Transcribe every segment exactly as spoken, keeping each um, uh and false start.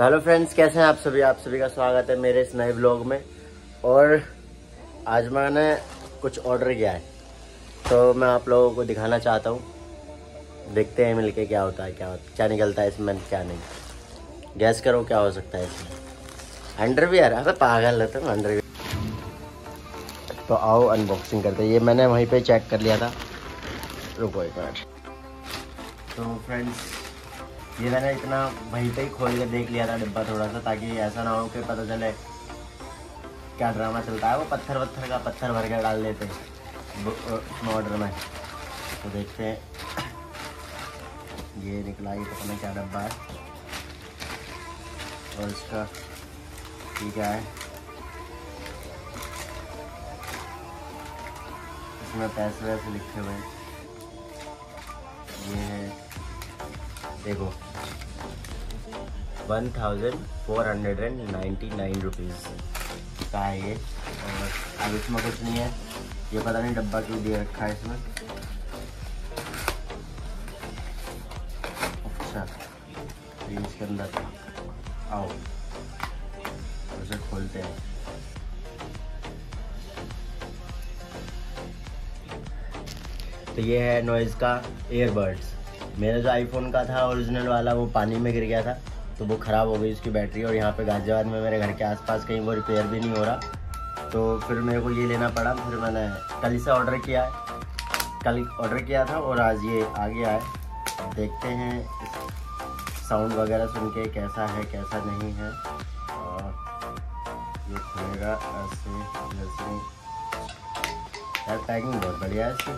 तो hello friends, कैसे हैं आप सभी। आप सभी का स्वागत है मेरे इस नए ब्लॉग में। और आज मैंने कुछ ऑर्डर किया है तो मैं आप लोगों को दिखाना चाहता हूँ। देखते हैं मिलके क्या होता है, क्या क्या निकलता है इसमें, क्या नहीं। गैस करो क्या हो सकता है इसमें। अंडरवियर, अरे पागल है तुम, अंडरवियर। तो आओ अनबॉक्सिंग करते हैं। ये मैंने वहीं पे चेक कर लिया था, रुको एक मिनट। तो फ्रेंड्स ये मैंने इतना वहीं पे ही खोल के देख लिया था डिब्बा थोड़ा सा, ताकि ऐसा ना हो कि पता चले क्या ड्रामा चलता है। वो पत्थर पत्थर का पत्थर भर के डाल देते हैं ऑर्डर में। तो देखते हैं ये निकला, ये पता नहीं क्या डब्बा है और इसका ठीक है। इसमें पैसे वैसे लिखे हुए हैं। ये है देखो, one thousand four hundred and ninety nine rupees का है ये। और अब इसमें कुछ नहीं है। ये पता नहीं डब्बा क्यों दे रखा है इसमें। अच्छा इसके अंदर आओ उसे खोलते हैं। तो ये है नॉइज़ का ईयरबड्स। मेरा जो आईफोन का था ओरिजिनल वाला, वो पानी में गिर गया था तो वो ख़राब हो गई उसकी बैटरी। और यहाँ पे गाजियाबाद में मेरे घर के आसपास कहीं वो रिपेयर भी नहीं हो रहा, तो फिर मेरे को ये लेना पड़ा। फिर मैंने कल से ऑर्डर किया है, कल ऑर्डर किया था और आज ये आ गया है। देखते हैं साउंड वगैरह सुन के कैसा है कैसा नहीं है। और ये खुलेगा ऐसे जैसे, यार पैकिंग बहुत बढ़िया है इसकी।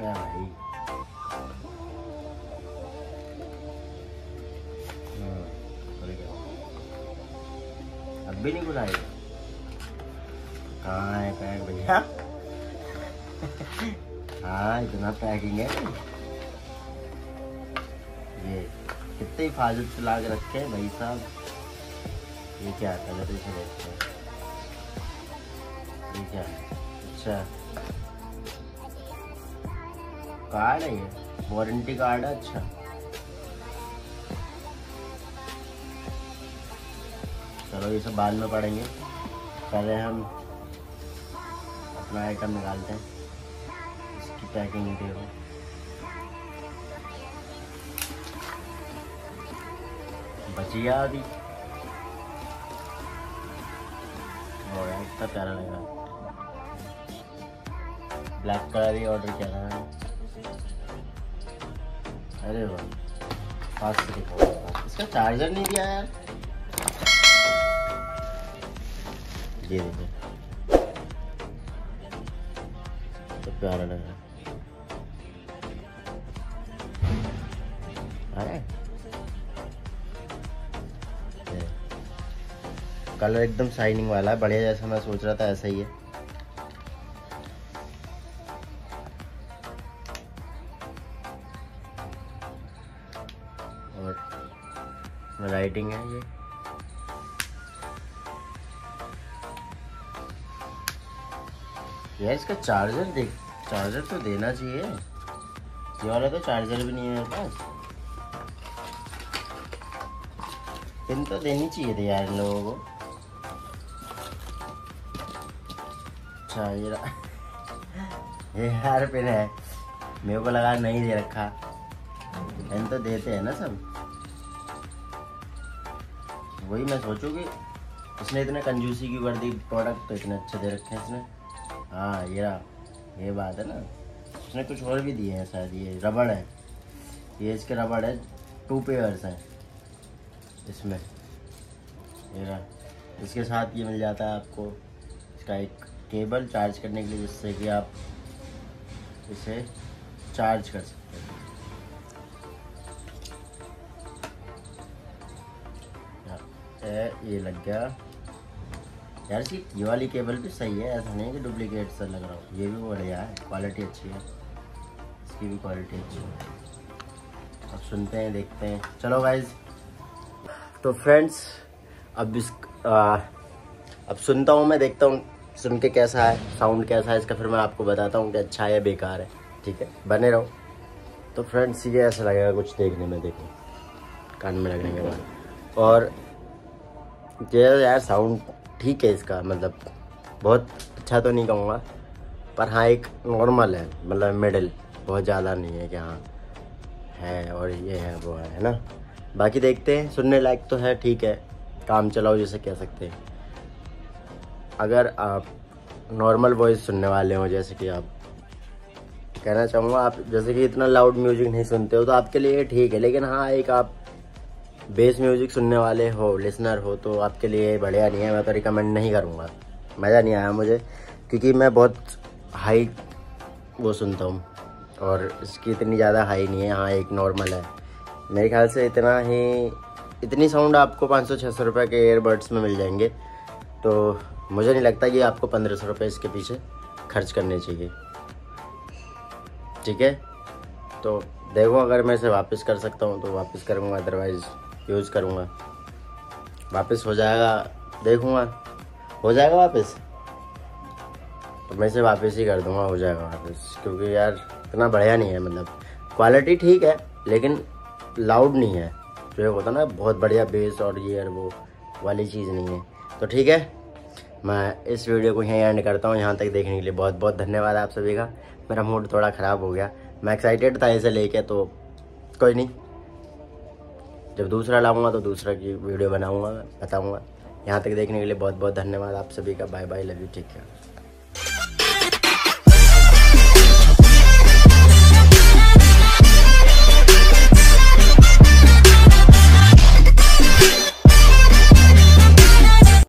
भाई अब भी नहीं बुलाए, कहाँ है पैक भैया। हाँ इतना पैकिंग है, ये कितने हिफाजत से ला के रखे हैं भाई साहब। ये क्या है, ये क्या है। अच्छा कार्ड है, ये वारंटी कार्ड है। अच्छा चलो ये सब बाद में पढ़ेंगे, पहले हम अपना आइटम निकालते हैं। इसकी पैकिंग देखो, बचिया अभी इतना प्यारा लग रहा है। ब्लैक कलर ही ऑर्डर किया था मैंने। अरे वाह, इसका चार्जर नहीं दिया यार। ये तो प्यारा लग रहा है, कलर एकदम शाइनिंग वाला है, बढ़िया। जैसा मैं सोच रहा था ऐसा ही है। लाइटिंग है ये, यार इसका चार्जर देख, चार्जर तो देना चाहिए। ये वाला तो चार्जर भी नहीं है मेरे पास। पिन तो देनी चाहिए थी यार इन लोगों को। अच्छा ये यार पिन है, मेरे को लगा नहीं दे रखा। पिन तो देते हैं ना सब, वही मैं सोचूँ कि इसने इतने कंजूसी की कर दी। प्रोडक्ट तो इतने अच्छे दे रखे हैं इसने। हाँ ये रहा, ये बात है ना। इसने कुछ और भी दिए हैं शायद, ये रबड़ है, ये इसके रबड़ है। टू पेयर्स हैं इसमें, ये रहा। इसके साथ ये मिल जाता है आपको इसका एक केबल चार्ज करने के लिए, जिससे कि आप इसे चार्ज कर सकते हैं। ये लग गया यार। ये वाली केबल भी सही है, ऐसा नहीं कि डुप्लीकेट सा लग रहा हो। ये भी बढ़िया है, क्वालिटी अच्छी है, इसकी भी क्वालिटी अच्छी है। अब सुनते हैं देखते हैं। चलो गाइज। तो फ्रेंड्स अब इस आ, अब सुनता हूँ मैं, देखता हूँ सुन के कैसा है, साउंड कैसा है इसका, फिर मैं आपको बताता हूँ कि अच्छा है या बेकार है। ठीक है, बने रहो। तो फ्रेंड्स ये ऐसा लगेगा कुछ देखने में, देखो कान में लगने के बाद। और ये यार साउंड ठीक है इसका, मतलब बहुत अच्छा तो नहीं कहूँगा, पर हाँ एक नॉर्मल है, मतलब मिडिल, बहुत ज़्यादा नहीं है कि हाँ है और ये है वो है, है ना। बाकी देखते हैं, सुनने लायक तो है, ठीक है, काम चलाओ जैसे कह सकते हैं। अगर आप नॉर्मल वॉइस सुनने वाले हो, जैसे कि आप कहना चाहूँगा आप जैसे कि इतना लाउड म्यूज़िक नहीं सुनते हो तो आपके लिए ठीक है, लेकिन हाँ एक आप बेस म्यूज़िक सुनने वाले हो, लिसनर हो, तो आपके लिए बढ़िया नहीं है। मैं तो रिकमेंड नहीं करूँगा, मज़ा नहीं आया मुझे, क्योंकि मैं बहुत हाई वो सुनता हूँ और इसकी इतनी ज़्यादा हाई नहीं है। हाँ एक नॉर्मल है मेरे ख्याल से, इतना ही इतनी साउंड आपको पाँच सौ छः सौ रुपये के एयरबड्स में मिल जाएंगे, तो मुझे नहीं लगता कि आपको पंद्रह सौ रुपये इसके पीछे खर्च करने चाहिए। ठीक है, तो देखो अगर मैं इसे वापस कर सकता हूँ तो वापस करूँगा, अदरवाइज़ यूज़ करूँगा। वापस हो जाएगा देखूँगा, हो जाएगा वापस तो मैं इसे वापस ही कर दूँगा, हो जाएगा वापस, क्योंकि यार इतना बढ़िया नहीं है। मतलब क्वालिटी ठीक है लेकिन लाउड नहीं है, जो तो होता ना बहुत बढ़िया बेस और ये और वो वाली चीज़ नहीं है। तो ठीक है, मैं इस वीडियो को यहीं एंड करता हूँ। यहाँ तक देखने के लिए बहुत बहुत धन्यवाद आप सभी का। मेरा मूड थोड़ा ख़राब हो गया, मैं एक्साइटेड था इसे लेके, तो कोई नहीं, जब दूसरा लाऊंगा तो दूसरा की वीडियो बनाऊंगा, बताऊंगा। यहाँ तक देखने के लिए बहुत बहुत धन्यवाद आप सभी का। Bye bye, love you, take care.